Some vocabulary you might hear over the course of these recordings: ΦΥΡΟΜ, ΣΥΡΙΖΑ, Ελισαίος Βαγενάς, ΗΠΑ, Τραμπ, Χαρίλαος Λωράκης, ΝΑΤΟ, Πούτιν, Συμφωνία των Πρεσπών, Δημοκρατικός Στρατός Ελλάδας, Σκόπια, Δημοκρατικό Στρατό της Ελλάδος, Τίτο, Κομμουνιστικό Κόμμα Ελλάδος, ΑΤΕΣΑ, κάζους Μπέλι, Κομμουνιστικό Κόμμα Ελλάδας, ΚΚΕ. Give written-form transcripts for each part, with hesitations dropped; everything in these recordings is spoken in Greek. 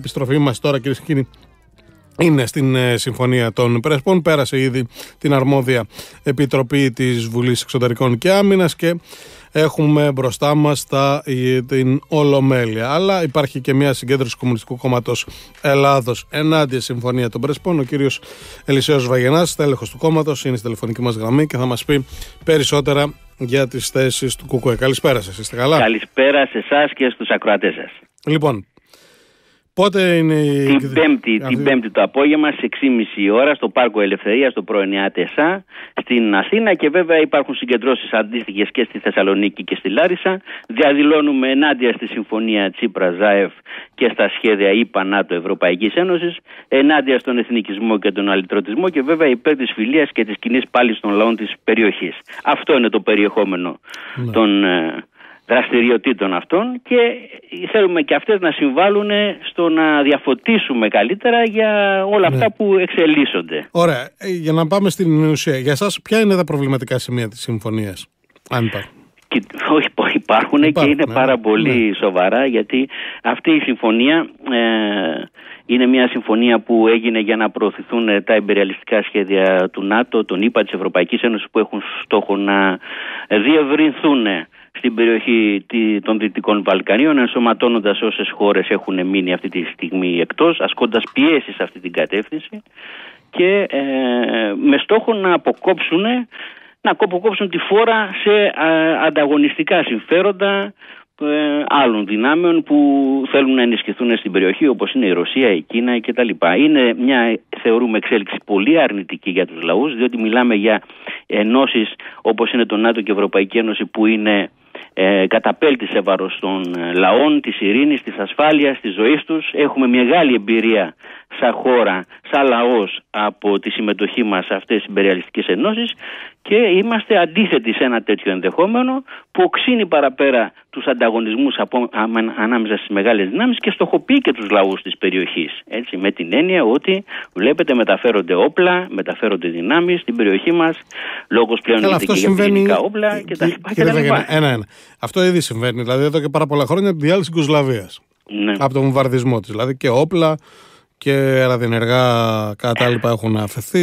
Επιστροφή μας τώρα, κυρίες και κύριοι, είναι στην Συμφωνία των Πρεσπών. Πέρασε ήδη την αρμόδια επιτροπή της Βουλής Εξωτερικών και Άμυνας και έχουμε μπροστά μας την Ολομέλεια. Αλλά υπάρχει και μια συγκέντρωση Κομμουνιστικού Κόμματος Ελλάδος ενάντια Συμφωνία των Πρεσπών. Ο κύριος Ελισαίος Βαγενάς, τέλεχος του κόμματος, είναι στη τηλεφωνική μας γραμμή και θα μας πει περισσότερα για τις θέσεις του ΚΚΕ. Καλησπέρα σας, είστε καλά? Καλησπέρα σε εσάς και στους ακροατές σας. Λοιπόν, πότε είναι η... Την Πέμπτη το απόγευμα, στις 6.30 ώρα, στο Πάρκο Ελευθερίας, στο πρώην ΑΤΕΣΑ, στην Αθήνα, και βέβαια υπάρχουν συγκεντρώσεις αντίστοιχες και στη Θεσσαλονίκη και στη Λάρισα. Διαδηλώνουμε ενάντια στη Συμφωνία Τσίπρα-Ζάεφ και στα σχέδια ΗΠΑ-ΝΑΤΟ Ευρωπαϊκής Ένωσης, ενάντια στον εθνικισμό και τον αλυτρωτισμό και βέβαια υπέρ της φιλίας και της κοινής πάλης των λαών της περιοχής. Αυτό είναι το περιεχόμενο των δραστηριοτήτων αυτών και θέλουμε και αυτές να συμβάλλουν στο να διαφωτίσουμε καλύτερα για όλα αυτά που εξελίσσονται. Ωραία, για να πάμε στην ουσία, για σας ποια είναι τα προβληματικά σημεία της συμφωνίας, αν υπάρχει? Υπάρχουν και είναι πάρα πολύ σοβαρά, γιατί αυτή η συμφωνία είναι μια συμφωνία που έγινε για να προωθηθούν τα ιμπεριαλιστικά σχέδια του ΝΑΤΟ, των ΗΠΑ, της Ευρωπαϊκής Ένωσης, που έχουν στόχο να διευρυνθούν στην περιοχή των Δυτικών Βαλκανίων, ενσωματώνοντας όσες χώρες έχουν μείνει αυτή τη στιγμή εκτός, ασκώντας πιέσεις σε αυτή την κατεύθυνση και με στόχο να αποκόψουν τη φόρα σε ανταγωνιστικά συμφέροντα άλλων δυνάμεων που θέλουν να ενισχυθούν στην περιοχή, όπως είναι η Ρωσία, η Κίνα κτλ. Είναι μια, θεωρούμε, εξέλιξη πολύ αρνητική για τους λαούς, διότι μιλάμε για ενώσεις όπως είναι το ΝΑΤΟ και η Ευρωπαϊκή Ένωση που είναι καταπέλτη σε βάρος των λαών, της ειρήνης, της ασφάλειας, της ζωής τους. Έχουμε μεγάλη εμπειρία σαν χώρα, σαν λαός, από τη συμμετοχή μας σε αυτές τις υπεριαλιστικές ενώσεις και είμαστε αντίθετοι σε ένα τέτοιο ενδεχόμενο που οξύνει παραπέρα τους ανταγωνισμούς ανάμεσα στις μεγάλες δυνάμεις και στοχοποιεί και τους λαούς της περιοχής. Έτσι, με την έννοια ότι, βλέπετε, μεταφέρονται όπλα, μεταφέρονται δυνάμεις στην περιοχή μας, λόγος πλέον είναι και για όπλα κτλ. Αυτό ήδη συμβαίνει, δηλαδή εδώ και πάρα πολλά χρόνια από τη διάλυση της Ιουγκοσλαβίας, από τον βομβαρδισμό της, δηλαδή και όπλα και αεραδιενεργά κατάλοιπα έχουν αφαιθεί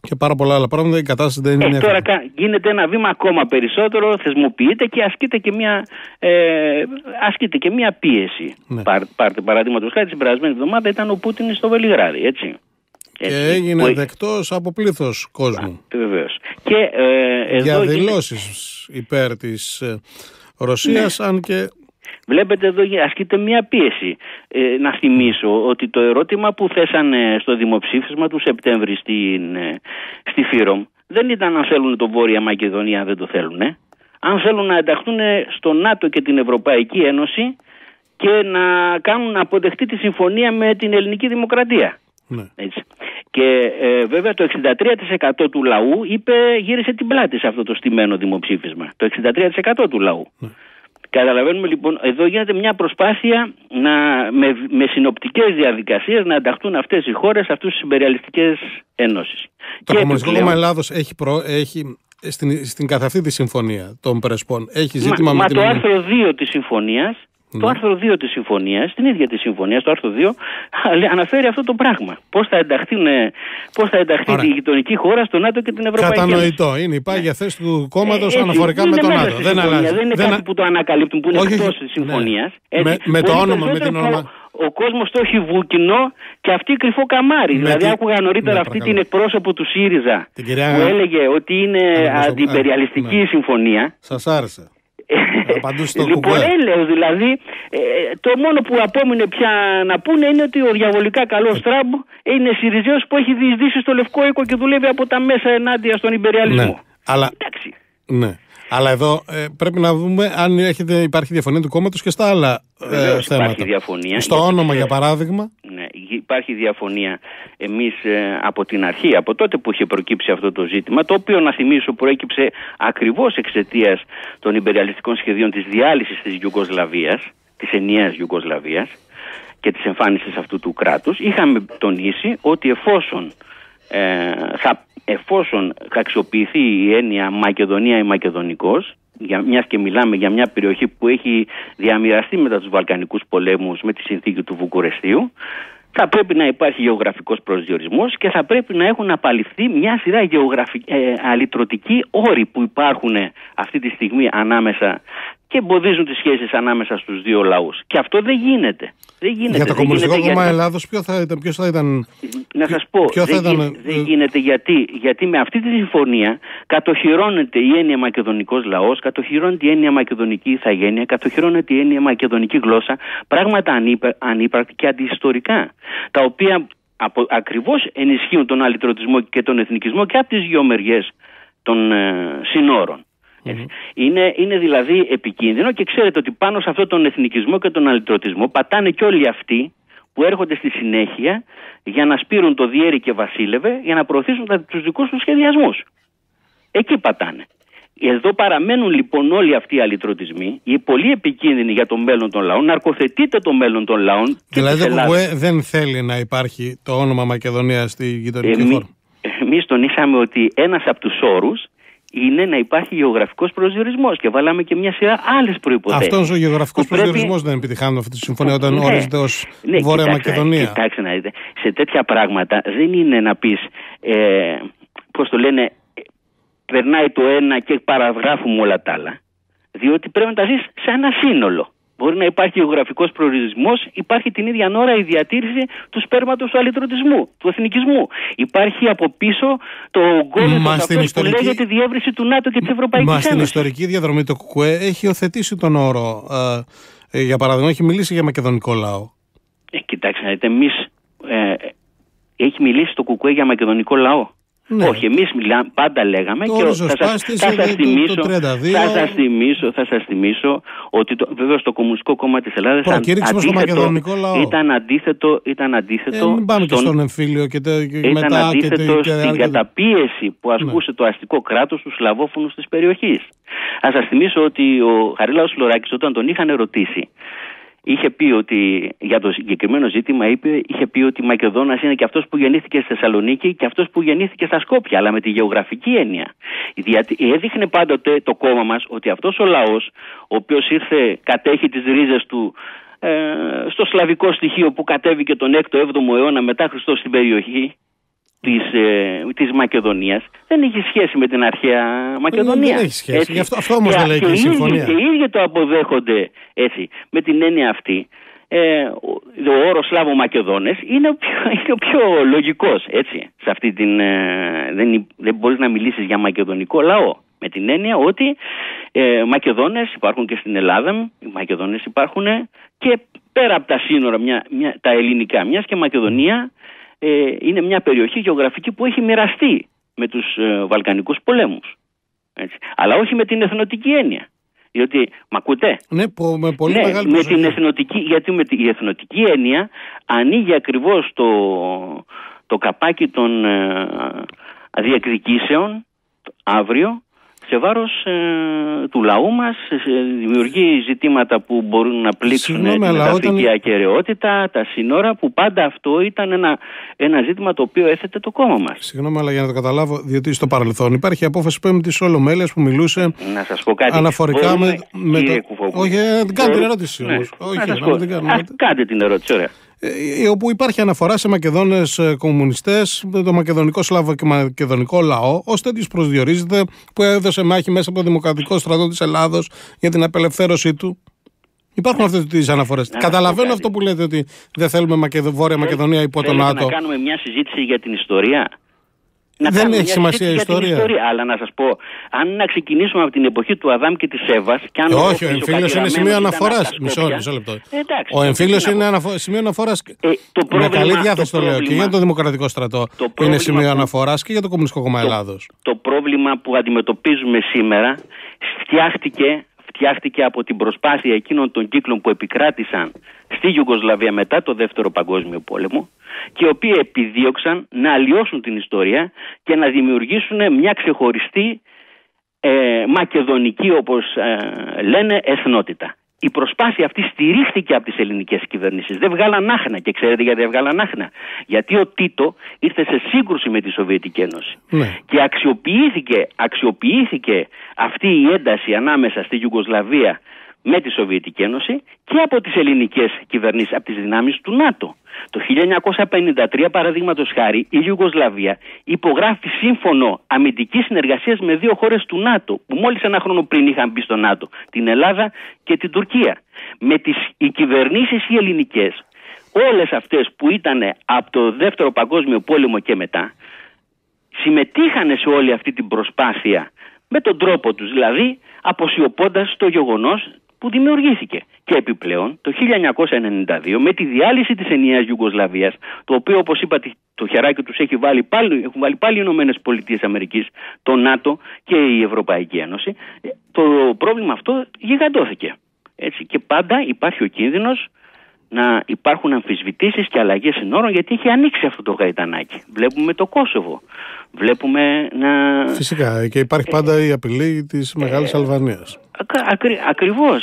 και πάρα πολλά άλλα πράγματα. Η κατάσταση δεν είναι εύκολη. Τώρα γίνεται ένα βήμα ακόμα περισσότερο, θεσμοποιείται και ασκείται και μια πίεση. Ναι. Παραδείγματος χάρη, την περασμένη εβδομάδα ήταν ο Πούτιν στο Βελιγράδι, έτσι. Και έγινε δεκτός από πλήθος κόσμου. Βεβαίως. Και διαδηλώσεις υπέρ της Ρωσίας, αν και... Βλέπετε, εδώ ασκείται μια πίεση. Να θυμίσω ότι το ερώτημα που θέσανε στο δημοψήφισμα του Σεπτέμβρη στη ΦΥΡΟΜ δεν ήταν αν θέλουν το Βόρεια Μακεδονία, αν δεν το θέλουν. Αν θέλουν να ενταχθούν στο ΝΑΤΟ και την Ευρωπαϊκή Ένωση και να κάνουν αποδεχτεί τη συμφωνία με την ελληνική δημοκρατία. Ναι. Έτσι. Και βέβαια το 63% του λαού γύρισε την πλάτη σε αυτό το στημένο δημοψήφισμα. Το 63% του λαού. Ναι. Καταλαβαίνουμε λοιπόν, εδώ γίνεται μια προσπάθεια με συνοπτικές διαδικασίες να ενταχθούν αυτές οι χώρες σε αυτές τις συμπεριαλιστικές ενώσεις. Το Κομμουνιστικό Κόμμα Ελλάδος έχει στην καθ' αυτή τη συμφωνία των Πρεσπών, έχει ζήτημα με την... το άρθρο 2 της συμφωνίας... Ναι. Το άρθρο 2 της συμφωνίας, την ίδια τη συμφωνία, το άρθρο 2, αναφέρει αυτό το πράγμα. Πώς θα ενταχθεί η γειτονική χώρα στο ΝΑΤΟ και την Ευρωπαϊκή Ένωση. Κατανοητό. Είναι η πάγια θέση του κόμματος αναφορικά με το ΝΑΤΟ. Δεν είναι κάτι που το ανακαλύπτουν, που είναι εκτός της συμφωνίας. Με το όνομα, με την όνομα. Ο κόσμος το έχει βουκινό και αυτή κρυφό καμάρι. Δηλαδή, άκουγα νωρίτερα αυτή την εκπρόσωπο του ΣΥΡΙΖΑ που έλεγε ότι είναι αντιπεριαλιστική η συμφωνία. Σας άρεσε? Λοιπόν, έλεγε δηλαδή, το μόνο που απόμεινε πια να πούνε είναι ότι ο διαβολικά καλός Τραμπ είναι Συριζέος που έχει διεισδύσει στο Λευκό Οίκο και δουλεύει από τα μέσα ενάντια στον ιμπεριαλισμό. Ναι. Αλλά εδώ πρέπει να δούμε αν υπάρχει διαφωνία του κόμματος και στα άλλα θέματα. Διαφωνία, στο όνομα, για παράδειγμα. Ναι, υπάρχει διαφωνία. Εμείς από την αρχή, από τότε που είχε προκύψει αυτό το ζήτημα, το οποίο να θυμίσω προέκυψε ακριβώς εξαιτίας των ιμπεριαλιστικών σχεδίων της διάλυσης της Ιουγκοσλαβίας, της ενιαίας Ιουγκοσλαβίας και της εμφάνισης αυτού του κράτους, είχαμε τονίσει ότι εφόσον θα αξιοποιηθεί η έννοια Μακεδονία ή Μακεδονικός, μιας και μιλάμε για μια περιοχή που έχει διαμοιραστεί μετά τους Βαλκανικούς πολέμους με τη συνθήκη του Βουκουρεστίου, θα πρέπει να υπάρχει γεωγραφικός προσδιορισμός και θα πρέπει να έχουν απαλληφθεί μια σειρά αλυτρωτικοί όροι που υπάρχουν αυτή τη στιγμή ανάμεσα και εμποδίζουν τις σχέσεις ανάμεσα στους δύο λαούς. Και αυτό δεν γίνεται. Για το Κομμουνιστικό Κόμμα Ελλάδος ποιος θα ήταν... Να σας πω, δεν γίνεται γιατί με αυτή τη συμφωνία κατοχυρώνεται η έννοια μακεδονικός λαός, κατοχυρώνεται η έννοια μακεδονική ηθαγένεια, κατοχυρώνεται η έννοια μακεδονική γλώσσα, πράγματα ανύπαρκτα και αντιιστορικά, τα οποία ακριβώς ενισχύουν τον αλυτρωτισμό και τον εθνικισμό και από τις δύο μεριές των συνόρων. Mm-hmm. Είναι δηλαδή επικίνδυνο και ξέρετε ότι πάνω σε αυτόν τον εθνικισμό και τον αλυτρωτισμό πατάνε και όλοι αυτοί που έρχονται στη συνέχεια για να σπείρουν το διέρη και βασίλευε, για να προωθήσουν τους δικούς τους σχεδιασμούς. Εκεί πατάνε. Εδώ παραμένουν λοιπόν όλοι αυτοί οι αλυτρωτισμοί, οι πολύ επικίνδυνοι για το μέλλον των λαών. Ναρκοθετείται το μέλλον των λαών. Δηλαδή το ΚΚΕ δεν θέλει να υπάρχει το όνομα Μακεδονία στη γειτονική χώρα. Εμείς τονίσαμε ότι ένας από τους όρους είναι να υπάρχει γεωγραφικός προσδιορισμός και βάλαμε και μια σειρά άλλες προϋποθέσεις. Αυτός ο γεωγραφικός προσδιορισμός δεν επιτυχάνει αυτή τη συμφωνία όταν ορίζεται ως Βόρεια Μακεδονία. Κοιτάξτε να δείτε, σε τέτοια πράγματα δεν είναι να πεις, πώς το λένε, περνάει το ένα και παραγράφουμε όλα τα άλλα. Διότι πρέπει να τα δεις σε ένα σύνολο. Μπορεί να υπάρχει γεωγραφικός προορισμός, υπάρχει την ίδια ώρα η διατήρηση του σπέρματος του αλυτρωτισμού, του εθνικισμού. Υπάρχει από πίσω το ογκόλυθος αυτός που λέγεται διεύρυνση του ΝΑΤΟ και της Ευρωπαϊκής Ένωσης. Στην ιστορική διαδρομή το ΚΚΕ έχει υιοθετήσει τον όρο. Για παράδειγμα, έχει μιλήσει για μακεδονικό λαό. Κοιτάξτε, έχει μιλήσει το ΚΚΕ για μακεδονικό λαό. Ναι. Όχι, εμείς πάντα λέγαμε το και θα σας θυμίσω ότι βέβαια το Κομμουνιστικό Κόμμα της Ελλάδας ήταν αντίθετο πάμε και στον εμφύλιο και μετά αντίθετο και στην καταπίεση που ασκούσε το αστικό κράτος στους σλαβόφωνους της περιοχής. Ας σας θυμίσω ότι ο Χαρίλαος Λωράκης, όταν τον είχαν ερωτήσει, είχε πει ότι για το συγκεκριμένο ζήτημα είχε πει ότι Μακεδόνας είναι και αυτός που γεννήθηκε στη Θεσσαλονίκη και αυτός που γεννήθηκε στα Σκόπια, αλλά με τη γεωγραφική έννοια. Έδειχνε πάντοτε το κόμμα μας ότι αυτός ο λαός, ο οποίος ήρθε, κατέχει τις ρίζες του στο σλαβικό στοιχείο που κατέβηκε τον 6ο-7ο αιώνα μετά Χριστό στην περιοχή της Μακεδονίας, δεν έχει σχέση με την αρχαία Μακεδονία. Δεν έχει σχέση. Έτσι. Γι' αυτό όμως δεν λέει και η συμφωνία. Και οι ίδιοι το αποδέχονται έτσι. Με την έννοια αυτή, ο όρος Σλάβο Μακεδόνες είναι ο πιο λογικός. Έτσι. Σε αυτή την, δεν μπορείς να μιλήσεις για μακεδονικό λαό. Με την έννοια ότι Μακεδόνες υπάρχουν και στην Ελλάδα, οι Μακεδόνες υπάρχουν και πέρα από τα σύνορα τα ελληνικά, μιας και Μακεδονία είναι μια περιοχή γεωγραφική που έχει μοιραστεί με τους Βαλκανικούς πολέμους. Έτσι. Αλλά όχι με την εθνοτική έννοια. Διότι, μ' ακούτε? Ναι, με πολύ μεγάλη προσοχή. Γιατί με την εθνοτική έννοια ανοίγει ακριβώς το καπάκι των διεκδικήσεων αύριο σε βάρος του λαού μας, δημιουργεί ζητήματα που μπορούν να πλήξουν την εδαφική ακεραιότητα, τα σύνορα, που πάντα αυτό ήταν ένα ζήτημα το οποίο έθετε το κόμμα μας. Συγγνώμη, αλλά για να το καταλάβω, διότι στο παρελθόν υπάρχει απόφαση πέμπτης Ολομέλειας που μιλούσε αναφορικά με το... Όχι, κάντε την ερώτηση. Κάντε την ερώτηση, ωραία. Όπου υπάρχει αναφορά σε Μακεδόνες κομμουνιστές, το μακεδονικό Σλάβο και μακεδονικό λαό, ως τέτοιος προσδιορίζεται, που έδωσε μάχη μέσα από το Δημοκρατικό Στρατό της Ελλάδος για την απελευθέρωσή του. Υπάρχουν αυτές τις αναφορές. Καταλαβαίνω αυτό που λέτε, ότι δεν θέλουμε Βόρεια Μακεδονία υπό το ΝΑΤΟ. Να κάνουμε μια συζήτηση για την ιστορία. Δεν έχει σημασία η ιστορία. Αλλά να σας πω, αν να ξεκινήσουμε από την εποχή του Αδάμ και της Εύας. Και αν όχι, ο εμφύλιος είναι σημείο αναφοράς. Μισό λεπτό. Ο εμφύλιος είναι σημείο αναφοράς. Με καλή διάθεση το λέω. Και για το Δημοκρατικό Στρατό είναι σημείο αναφοράς και για το Κομμουνιστικό Κόμμα Ελλάδος. Το πρόβλημα που αντιμετωπίζουμε σήμερα φτιάχτηκε από την προσπάθεια εκείνων των κύκλων που επικράτησαν στη Γιουγκοσλαβία μετά το Δεύτερο Παγκόσμιο Πόλεμο και οι οποίοι επιδίωξαν να αλλοιώσουν την ιστορία και να δημιουργήσουν μια ξεχωριστή μακεδονική, όπως λένε, εθνότητα. η προσπάθεια αυτή στηρίχθηκε από τις ελληνικές κυβερνήσεις. Δεν βγάλαν άχνα. Και ξέρετε γιατί δεν βγάλαν άχνα? Γιατί ο Τίτο ήρθε σε σύγκρουση με τη Σοβιετική Ένωση. Ναι. Και αξιοποιήθηκε αυτή η ένταση ανάμεσα στη Γιουγκοσλαβία με τη Σοβιετική Ένωση και από τις ελληνικές κυβερνήσεις, από τις δυνάμεις του ΝΑΤΟ. Το 1953, παραδείγματος χάρη, η Γιουγκοσλαβία υπογράφει σύμφωνο αμυντικής συνεργασίας με δύο χώρες του ΝΑΤΟ, που μόλις ένα χρόνο πριν είχαν μπει στο ΝΑΤΟ, την Ελλάδα και την Τουρκία. Με τις κυβερνήσεις οι ελληνικές, όλες αυτές που ήταν από το Δεύτερο Παγκόσμιο Πόλεμο και μετά, συμμετείχαν σε όλη αυτή την προσπάθεια με τον τρόπο τους, δηλαδή αποσιωπώντας το γεγονός που δημιουργήθηκε. Και επιπλέον το 1992 με τη διάλυση της ενιαίας Γιουγκοσλαβίας, το οποίο όπως είπα το χεράκι τους έχουν βάλει πάλι οι Ηνωμένες Πολιτείες Αμερικής, το ΝΑΤΟ και η Ευρωπαϊκή Ένωση, το πρόβλημα αυτό γιγαντώθηκε. Έτσι, και πάντα υπάρχει ο κίνδυνος να υπάρχουν αμφισβητήσεις και αλλαγές συνόρων, γιατί είχε ανοίξει αυτό το γαϊτανάκι. Βλέπουμε το Κόσοβο. Βλέπουμε να... Φυσικά, και υπάρχει πάντα η απειλή της Μεγάλης Αλβανίας.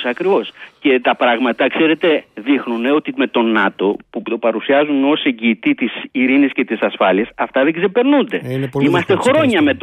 Ακριβώς. Και τα πράγματα, ξέρετε, δείχνουν ότι με τον ΝΑΤΟ, που το παρουσιάζουν ως εγγυητή της ειρήνης και της ασφάλειας, αυτά δεν ξεπερνούνται. Είμαστε χρόνια με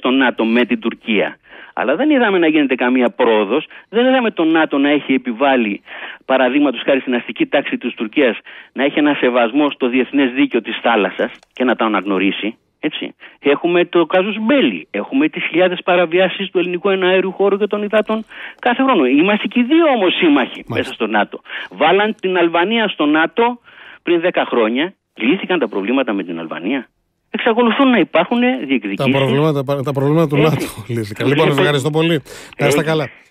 τον ΝΑΤΟ, με την Τουρκία. Αλλά δεν είδαμε να γίνεται καμία πρόοδος. Δεν είδαμε τον ΝΑΤΟ να έχει επιβάλει, παραδείγματος χάρη στην αστική τάξη της Τουρκίας, να έχει ένα σεβασμό στο διεθνές δίκαιο της θάλασσας και να τα αναγνωρίσει. Έτσι. Έχουμε το κάζους Μπέλι, έχουμε τις χιλιάδες παραβιάσεις του ελληνικού εναέριου χώρου και των υδάτων κάθε χρόνο. Είμαστε και οι δύο όμως σύμμαχοι μέσα στο ΝΑΤΟ. Βάλαν την Αλβανία στο ΝΑΤΟ πριν 10 χρόνια. Λύθηκαν τα προβλήματα με την Αλβανία? Εξακολουθούν να υπάρχουν διεκδικήσεις. Τα προβλήματα του ΝΑΤΟ λύθηκαν. Λοιπόν, ευχαριστώ πολύ. Να είστε καλά.